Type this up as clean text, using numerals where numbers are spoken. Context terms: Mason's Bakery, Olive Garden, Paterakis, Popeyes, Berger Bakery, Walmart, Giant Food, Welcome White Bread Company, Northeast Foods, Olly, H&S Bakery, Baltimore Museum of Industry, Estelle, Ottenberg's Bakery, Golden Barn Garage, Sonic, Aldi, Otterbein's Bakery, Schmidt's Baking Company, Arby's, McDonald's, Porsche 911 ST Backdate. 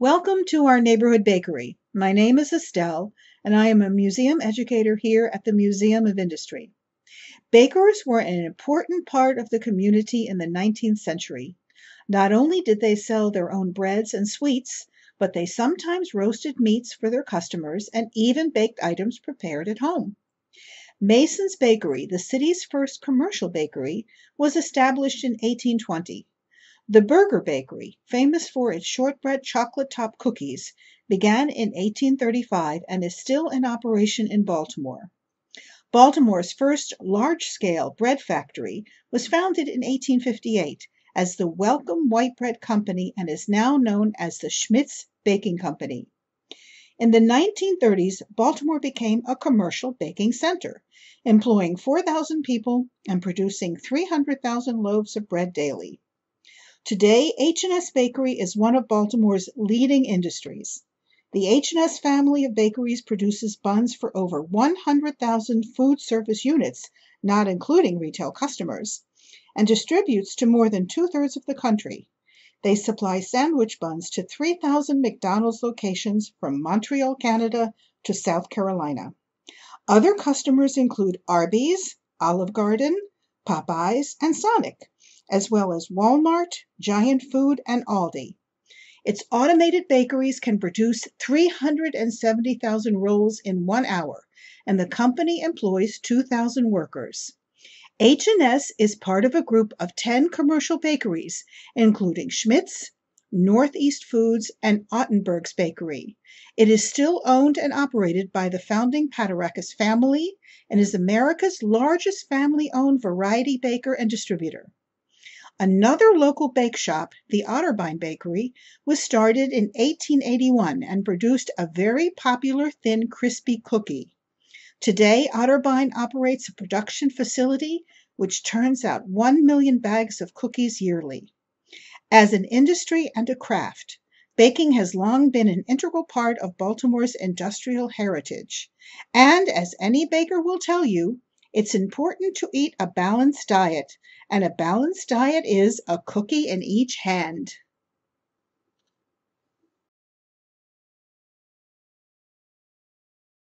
Welcome to our neighborhood bakery. My name is Estelle, and I am a museum educator here at the Museum of Industry. Bakers were an important part of the community in the 19th century. Not only did they sell their own breads and sweets, but they sometimes roasted meats for their customers and even baked items prepared at home. Mason's Bakery, the city's first commercial bakery, was established in 1820. The Berger Bakery, famous for its shortbread chocolate-top cookies, began in 1835 and is still in operation in Baltimore. Baltimore's first large-scale bread factory was founded in 1858 as the Welcome White Bread Company and is now known as the Schmidt's Baking Company. In the 1930s, Baltimore became a commercial baking center, employing 4,000 people and producing 300,000 loaves of bread daily. Today, H&S Bakery is one of Baltimore's leading industries. The H&S family of bakeries produces buns for over 100,000 food service units, not including retail customers, and distributes to more than two-thirds of the country. They supply sandwich buns to 3,000 McDonald's locations from Montreal, Canada to South Carolina. Other customers include Arby's, Olive Garden, Popeyes, and Sonic, as well as Walmart, Giant Food, and Aldi. Its automated bakeries can produce 370,000 rolls in 1 hour, and the company employs 2,000 workers. H&S is part of a group of 10 commercial bakeries, including Schmidt's, Northeast Foods, and Ottenberg's Bakery. It is still owned and operated by the founding Paterakis family and is America's largest family-owned variety baker and distributor. Another local bake shop, the Otterbein Bakery, was started in 1881 and produced a very popular thin crispy cookie. Today, Otterbein operates a production facility which turns out 1 million bags of cookies yearly. As an industry and a craft, baking has long been an integral part of Baltimore's industrial heritage. And as any baker will tell you, it's important to eat a balanced diet, and a balanced diet is a cookie in each hand.